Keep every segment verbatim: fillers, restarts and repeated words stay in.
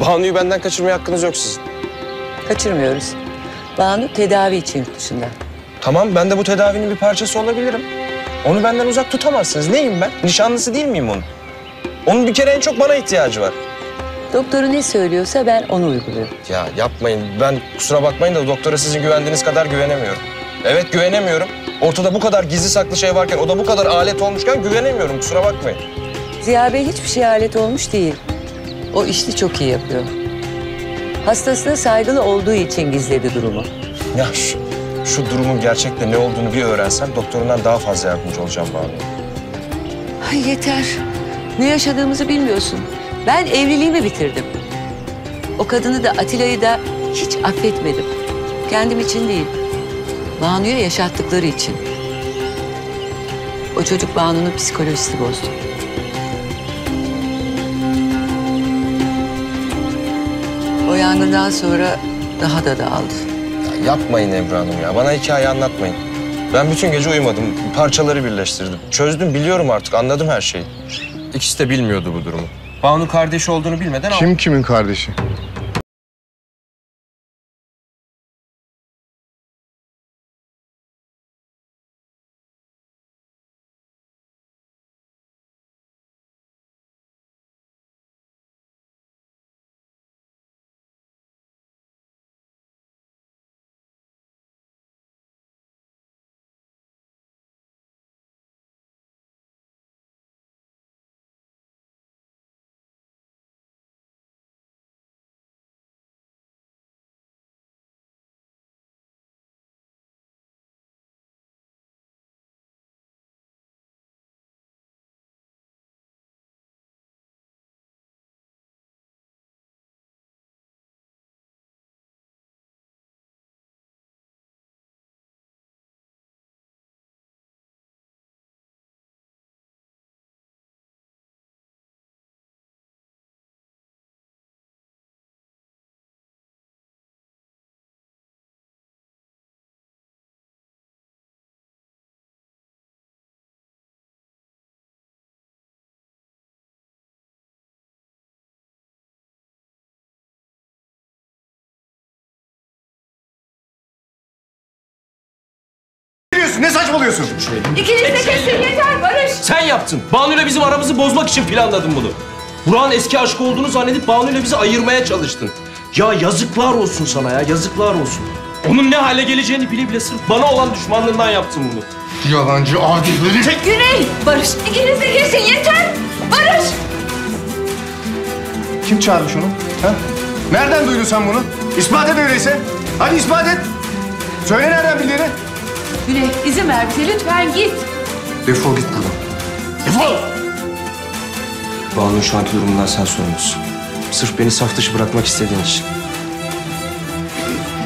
Banu'yu benden kaçırmaya hakkınız yok sizin. Kaçırmıyoruz. Banu tedavi için yurt dışında. Tamam, ben de bu tedavinin bir parçası olabilirim. Onu benden uzak tutamazsınız. Neyim ben? Nişanlısı değil miyim onun? Onun bir kere en çok bana ihtiyacı var. Doktoru ne söylüyorsa ben onu uyguluyorum. Ya yapmayın. Ben kusura bakmayın da doktora sizin güvendiğiniz kadar güvenemiyorum. Evet, güvenemiyorum. Ortada bu kadar gizli saklı şey varken, o da bu kadar alet olmuşken güvenemiyorum. Kusura bakmayın. Ziya Bey hiçbir şey alet olmuş değil. O işini çok iyi yapıyor. Hastasına saygılı olduğu için gizledi durumu. Ya şu, şu durumun gerçekte ne olduğunu bir öğrensem doktorundan daha fazla yardımcı olacağım bari. Ay yeter. Ne yaşadığımızı bilmiyorsun. Ben evliliğimi bitirdim. O kadını da Atilla'yı da hiç affetmedim. Kendim için değil. Banu'ya yaşattıkları için. O çocuk Banu'nun psikolojisini bozdu. O yangından sonra daha da dağıldı. Ya yapmayın Ebru Hanım ya. Bana hikaye anlatmayın. Ben bütün gece uyumadım. Parçaları birleştirdim. Çözdüm, biliyorum artık. Anladım her şeyi. İkisi de bilmiyordu bu durumu. Banu kardeşi olduğunu bilmeden... Kim kimin kardeşi? Ne saçmalıyorsun? İkiniz de kesin, yeter Barış. Sen yaptın. Banu'yla bizim aramızı bozmak için planladın bunu. Burak'ın eski aşkı olduğunu zannedip Banu'yla bizi ayırmaya çalıştın. Ya yazıklar olsun sana ya, yazıklar olsun. Onun ne hale geleceğini bile bile sırf bana olan düşmanlığından yaptın bunu. Yalancı adi herif. Güney, Barış, ikiniz de kesin, yeter Barış. Kim çağırmış onu? Ha? Nereden duydun sen bunu? İspat et öyleyse. Hadi ispat et. Söyle nereden bildiğini. Güney, izin ver bize, lütfen git. Defol git buradan. Defol! Banu'nun şu anki durumundan sen sorumlusun. Sırf beni saf dışı bırakmak istediğin için.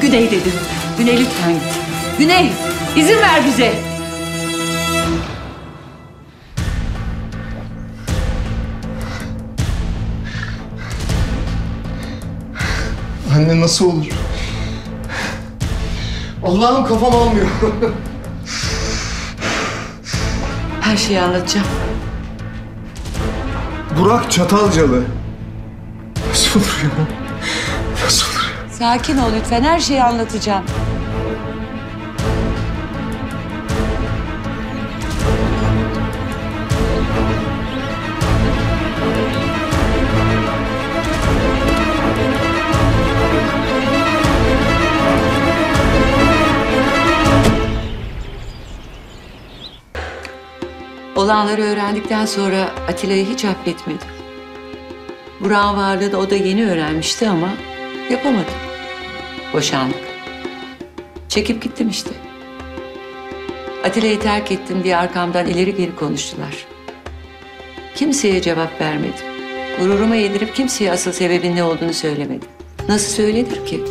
Güney dedim. Güney lütfen git. Güney, izin ver bize. Anne nasıl olur? Allah'ım kafam almıyor. Her şeyi anlatacağım. Burak Çatalcalı. Nasıl olur ya? Nasıl olur ya? Sakin ol lütfen. Her şeyi anlatacağım. Olanları öğrendikten sonra Atilla'yı hiç affetmedim. Burak'ın varlığı da o da yeni öğrenmişti ama yapamadım. Boşandık. Çekip gittim işte. Atilla'yı terk ettim diye arkamdan ileri geri konuştular. Kimseye cevap vermedim. Gururuma yedirip kimseye asıl sebebin ne olduğunu söylemedim. Nasıl söylenir ki?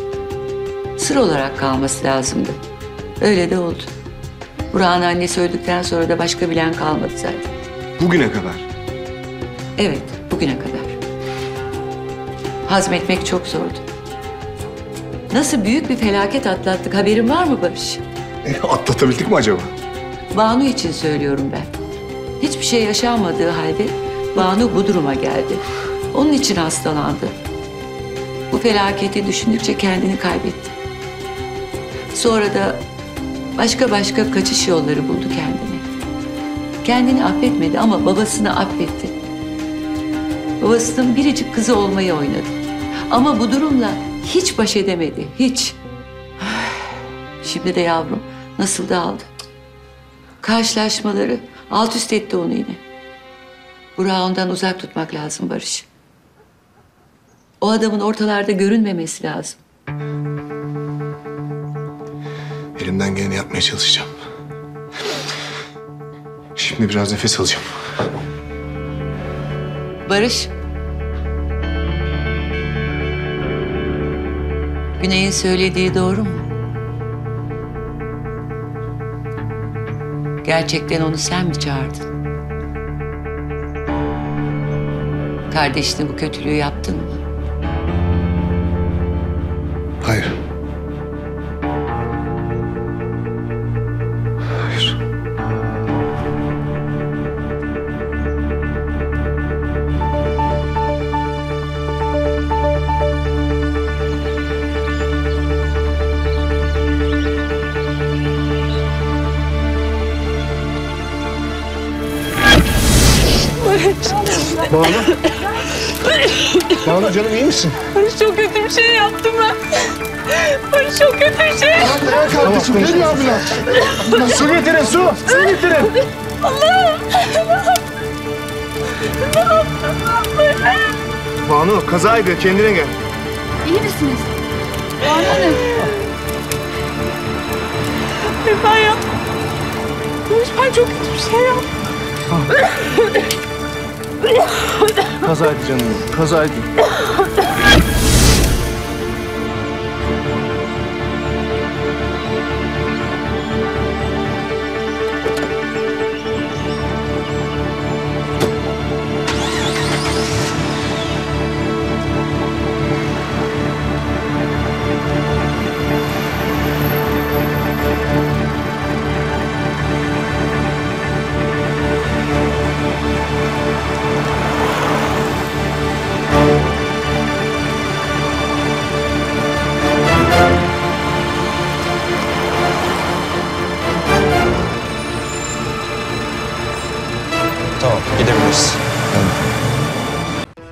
Sır olarak kalması lazımdı. Öyle de oldu. Burak'ın annesi öldükten sonra da başka bilen kalmadı zaten. Bugüne kadar? Evet, bugüne kadar. Hazmetmek çok zordu. Nasıl büyük bir felaket atlattık, haberin var mı Barış? E, atlatabildik mi acaba? Banu için söylüyorum ben. Hiçbir şey yaşanmadığı halde Banu bu duruma geldi. Onun için hastalandı. Bu felaketi düşündükçe kendini kaybetti. Sonra da başka başka kaçış yolları buldu kendini. Kendini affetmedi ama babasını affetti. Babasının biricik kızı olmayı oynadı. Ama bu durumla hiç baş edemedi, hiç. Şimdi de yavrum nasıl dağıldı. Karşılaşmaları alt üst etti onu yine. Burak'ı ondan uzak tutmak lazım Barış. O adamın ortalarda görünmemesi lazım. Elimden geleni yapmaya çalışacağım. Şimdi biraz nefes alacağım. Barış. Güney'in söylediği doğru mu? Gerçekten onu sen mi çağırdın? Kardeşine bu kötülüğü yaptın mı? Hayır. Hayır. Banu. Banu canım iyi misin? Barış çok kötü bir şey yaptım ben. Barış çok kötü bir şey yaptım. Dayan kardeşim, gel ya abla. Su getirin, su. Su getirin. Allah'ım. Banu kazaydı, kendine gel. İyi misiniz? Banu Hanım. Ben yaptım. Barış ben çok kötü bir şey yaptım. Kazaydı canım, kazaydı.